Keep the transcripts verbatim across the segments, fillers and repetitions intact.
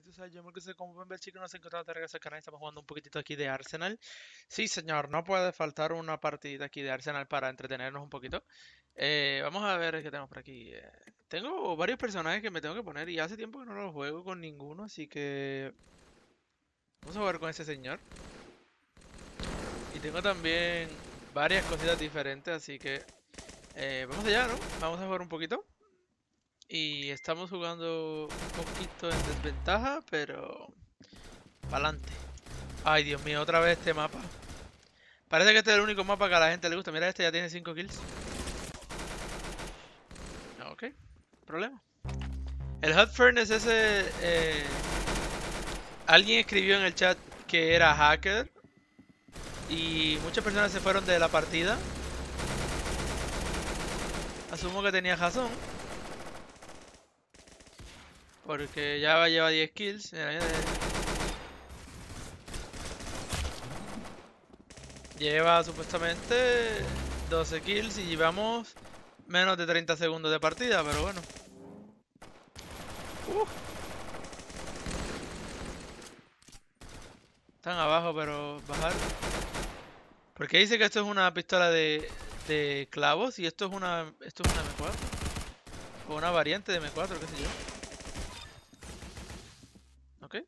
Tú sabes, yo me quise como pueden ver, chicos, nos encontramos de regreso al canal. Estamos jugando un poquitito aquí de Arsenal. Sí, señor, no puede faltar una partidita aquí de Arsenal para entretenernos un poquito. Eh, vamos a ver qué tenemos por aquí. Eh, tengo varios personajes que me tengo que poner y hace tiempo que no los juego con ninguno, así que... vamos a jugar con ese señor. Y tengo también varias cositas diferentes, así que... Eh, vamos allá, ¿no? Vamos a jugar un poquito. Y estamos jugando un poquito en desventaja, pero... pa'lante. Ay, Dios mío, otra vez este mapa. Parece que este es el único mapa que a la gente le gusta. Mira, este ya tiene cinco kills. Ok, problema. El Hot Furnace ese... Eh... alguien escribió en el chat que era hacker. Y muchas personas se fueron de la partida. Asumo que tenía razón. Porque ya va a llevar diez kills. Mira, mira, mira. Lleva supuestamente doce kills y llevamos menos de treinta segundos de partida, pero bueno. Uh. Están abajo, pero bajar. Porque dice que esto es una pistola de, de clavos y esto es una esto es una M cuatro. O una variante de M cuatro, qué sé yo. Okay.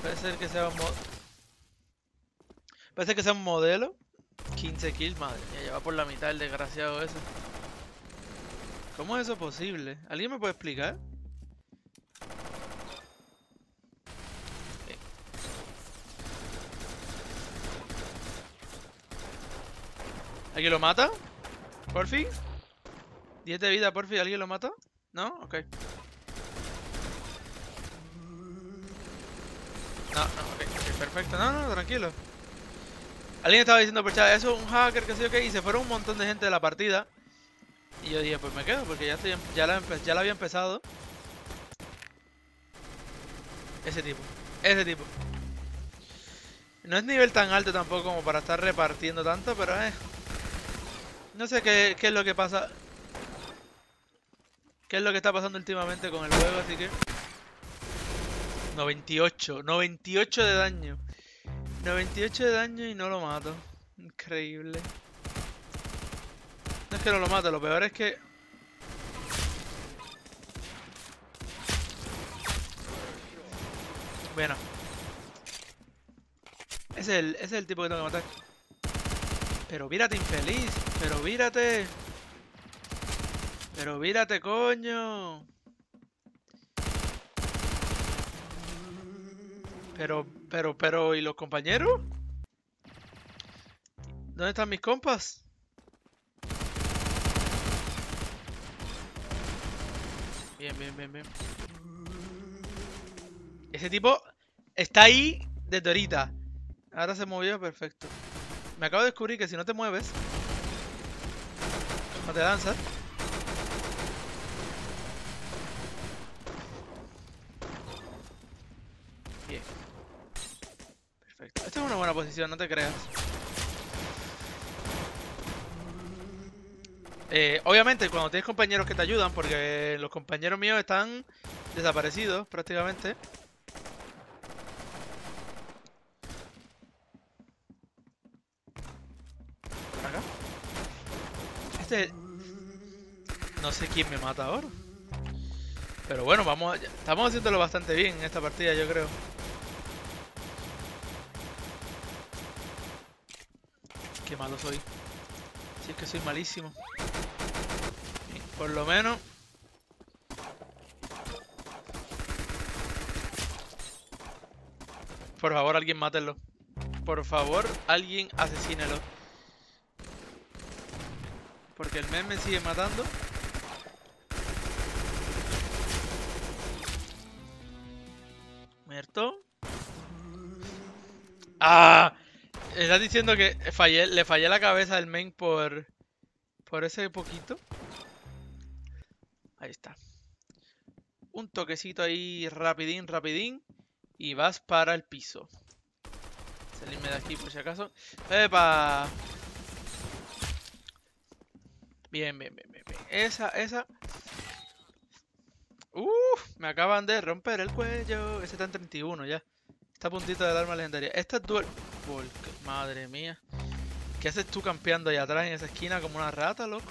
Puede ser que sea un mod... Puede ser que sea un modelo. quince kills, madre mía, ya va por la mitad el desgraciado ese. ¿Cómo es eso posible? ¿Alguien me puede explicar? Okay. ¿Alguien lo mata? ¿Por fin? diez de vida, por fin. ¿Alguien lo mata? ¿No? Ok. No, no, okay, okay, perfecto, no, no, tranquilo. Alguien estaba diciendo por chat, eso es un hacker, que sé yo qué, y se fueron un montón de gente de la partida. Y yo dije, pues me quedo, porque ya, estoy, ya, la, ya la había empezado. Ese tipo, ese tipo. No es nivel tan alto tampoco como para estar repartiendo tanto, pero eh. No sé qué, qué es lo que pasa. Qué es lo que está pasando últimamente con el juego, así que... noventa y ocho, noventa y ocho de daño. noventa y ocho de daño y no lo mato. Increíble. No es que no lo mato, lo peor es que... bueno. Ese es el, ese es el tipo que tengo que matar. Pero vírate, infeliz. Pero vírate. Pero vírate, coño. Pero, pero, pero, ¿y los compañeros? ¿Dónde están mis compas? Bien, bien, bien, bien. Ese tipo está ahí desde ahorita. Ahora se movió, perfecto. Me acabo de descubrir que si no te mueves, no te lanzas. Bien. Perfecto. Esta es una buena posición, no te creas. Eh, obviamente, cuando tienes compañeros que te ayudan, porque los compañeros míos están desaparecidos prácticamente. ¿Por acá? Este... no sé quién me mata ahora. Pero bueno, vamos a... estamos haciéndolo bastante bien en esta partida, yo creo. Qué malo soy. Si es que soy malísimo. Por lo menos. Por favor, alguien mátenlo. Por favor, alguien asesínelo. Porque el men me sigue matando. Muerto. ¡Ah! ¿Estás diciendo que fallé, le fallé la cabeza al main por por ese poquito? Ahí está. Un toquecito ahí rapidín, rapidín. Y vas para el piso. Salirme de aquí por si acaso. ¡Epa! Bien, bien, bien, bien, bien. Esa, esa. Uff, me acaban de romper el cuello. Ese está en treinta y uno ya. Esta puntita del arma legendaria. Esta es dual Volk. Madre mía. ¿Qué haces tú campeando ahí atrás en esa esquina como una rata, loco?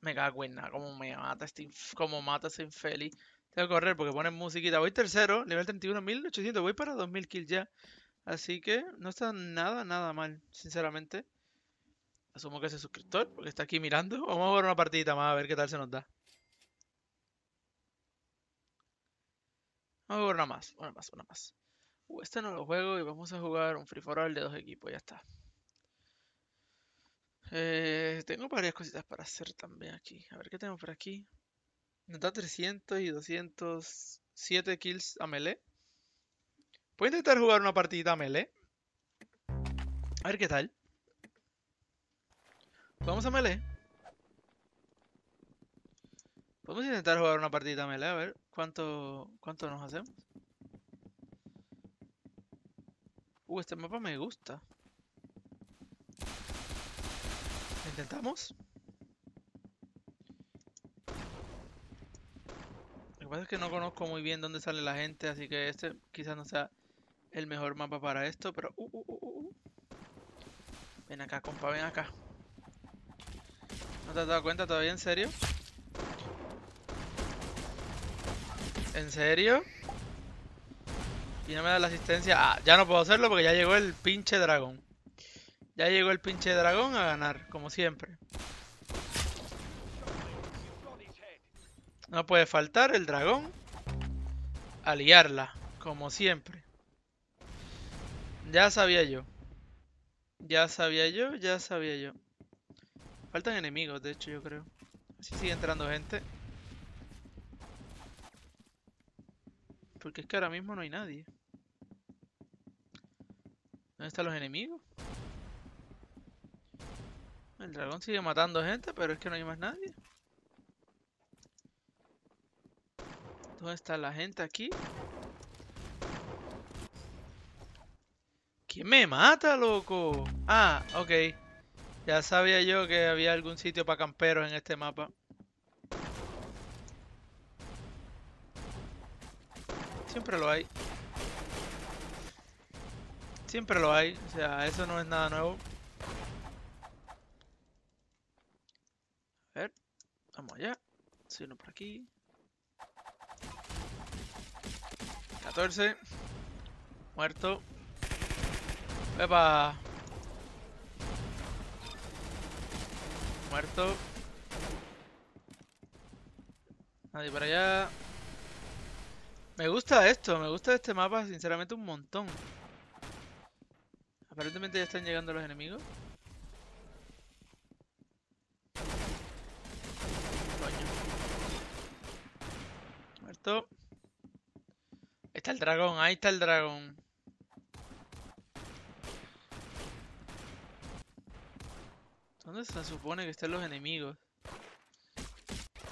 Me cago en nada. Como me mata este inf... Como mata ese infeliz. Tengo que correr porque ponen musiquita. Voy tercero. Nivel treinta y uno, mil ochocientos. Voy para dos mil kills ya. Así que no está nada, nada mal. Sinceramente. Asumo que es el suscriptor porque está aquí mirando. Vamos a jugar una partidita más a ver qué tal se nos da. Vamos a jugar una más. Una más, una más. Uh, este no lo juego y vamos a jugar un free for all de dos equipos. Ya está. Eh, tengo varias cositas para hacer también aquí. A ver qué tengo por aquí. Nos da trescientos y doscientos siete kills a melee. Voy a intentar jugar una partidita a melee. A ver qué tal. Vamos a melee. Podemos intentar jugar una partidita a melee. A ver cuánto, cuánto nos hacemos. Uh, este mapa me gusta. ¿Lo intentamos? Lo que pasa es que no conozco muy bien dónde sale la gente, así que este quizás no sea el mejor mapa para esto, pero... Uh, uh, uh, uh. Ven acá, compa, ven acá. ¿No te has dado cuenta todavía? ¿En serio? ¿En serio? Y no me da la asistencia. Ah, ya no puedo hacerlo porque ya llegó el pinche dragón. Ya llegó el pinche dragón a ganar, como siempre. No puede faltar el dragón a liarla, como siempre. Ya sabía yo. Ya sabía yo, ya sabía yo. Faltan enemigos, de hecho, yo creo. Así sigue entrando gente. Porque es que ahora mismo no hay nadie. ¿Dónde están los enemigos? El dragón sigue matando gente, pero es que no hay más nadie. ¿Dónde está la gente aquí? ¿Quién me mata, loco? Ah, ok. Ya sabía yo que había algún sitio para camperos en este mapa. Siempre lo hay. Siempre lo hay. O sea, eso no es nada nuevo. A ver, vamos allá. Si uno por aquí. catorce. Muerto. Pepa. Muerto. Nadie para allá. Me gusta esto, me gusta este mapa sinceramente un montón. Aparentemente ya están llegando los enemigos. Ahí está el dragón, ahí está el dragón. ¿Dónde se supone que están los enemigos?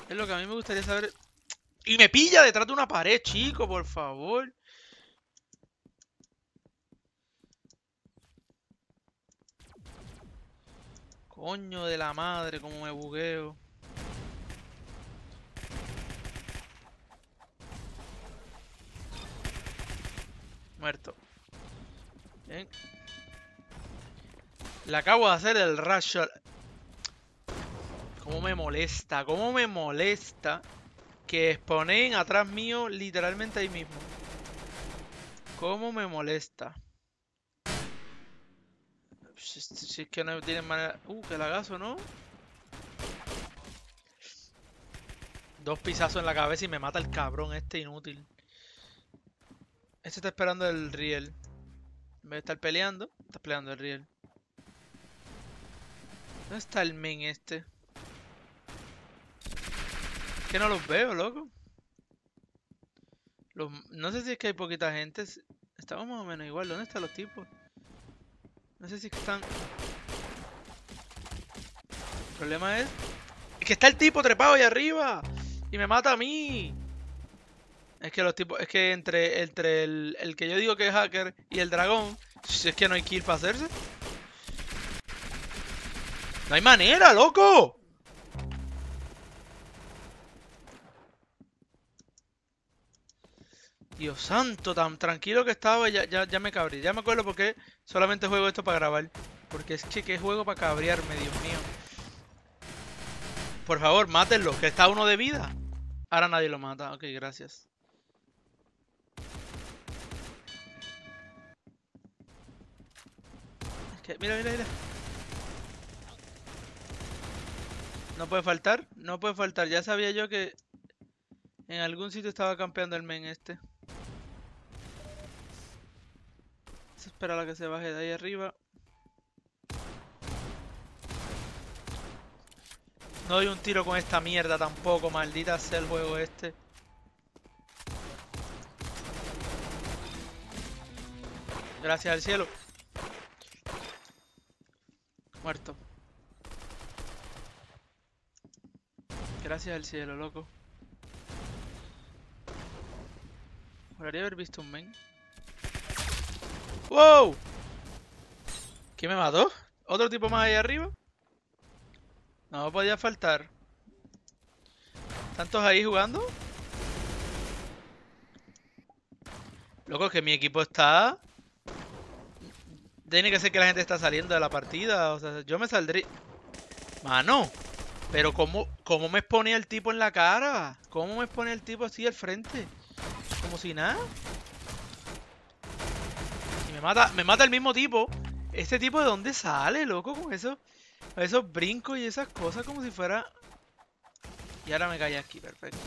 Es lo que a mí me gustaría saber. ¡Y me pilla detrás de una pared, chico! Por favor. Coño de la madre, como me bugueo. Muerto. Bien. Le acabo de hacer el rush shot. Cómo me molesta, cómo me molesta que spawnen atrás mío literalmente ahí mismo. Cómo me molesta. Si es que no tienen manera... Uh, que lagazo, ¿no? Dos pisazos en la cabeza y me mata el cabrón este inútil. Este está esperando el riel. En vez de estar peleando, está peleando el riel. ¿Dónde está el men este? Es que no los veo, loco. Los... No sé si es que hay poquita gente. Estamos más o menos igual. ¿Dónde están los tipos? No sé si es que están... El problema es... ¡Es que está el tipo trepado ahí arriba! ¡Y me mata a mí! Es que los tipos, es que entre, entre el, el que yo digo que es hacker y el dragón, si es que no hay kill para hacerse. No hay manera, loco. Dios santo, tan tranquilo que estaba, ya, ya, ya me cabré. Ya me acuerdo por qué solamente juego esto para grabar. Porque es que qué juego para cabrearme, Dios mío. Por favor, mátenlo, que está uno de vida. Ahora nadie lo mata. Ok, gracias. Es que, mira, mira, mira. No puede faltar, no puede faltar. Ya sabía yo que en algún sitio estaba campeando el men este. Se espera a la que se baje de ahí arriba. No doy un tiro con esta mierda tampoco, maldita sea el juego este. Gracias al cielo. Muerto. Gracias al cielo, loco. Juraría haber visto un men. ¡Wow! ¿Qué me mató? ¿Otro tipo más ahí arriba? No podía faltar. ¿Tantos ahí jugando? Loco, es que mi equipo está... Tiene que ser que la gente está saliendo de la partida. O sea, yo me saldría... Mano, pero ¿cómo, cómo me exponía el tipo en la cara? ¿Cómo me exponía el tipo así al frente? Como si nada. Y me mata, me mata el mismo tipo. ¿Este tipo de dónde sale, loco? Con eso... Esos brincos y esas cosas como si fuera... Y ahora me caí aquí, perfecto.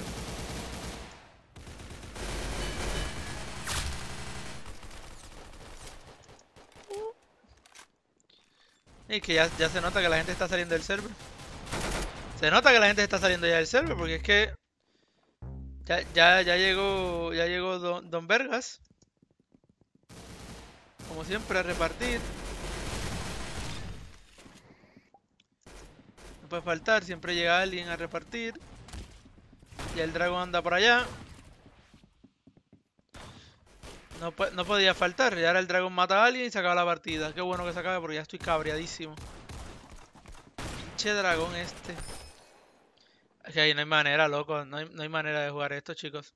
Y es que ya, ya se nota que la gente está saliendo del server. Se nota que la gente está saliendo ya del server porque es que... Ya, ya, ya llegó, ya llegó Don, Don Vergas. Como siempre, a repartir. Puede faltar, siempre llega alguien a repartir. Y el dragón anda por allá. No, no podía faltar. Y ahora el dragón mata a alguien y se acaba la partida. Qué bueno que se acabe porque ya estoy cabreadísimo. Pinche dragón este. Es que ahí no hay manera, loco. No hay, no hay manera de jugar esto, chicos.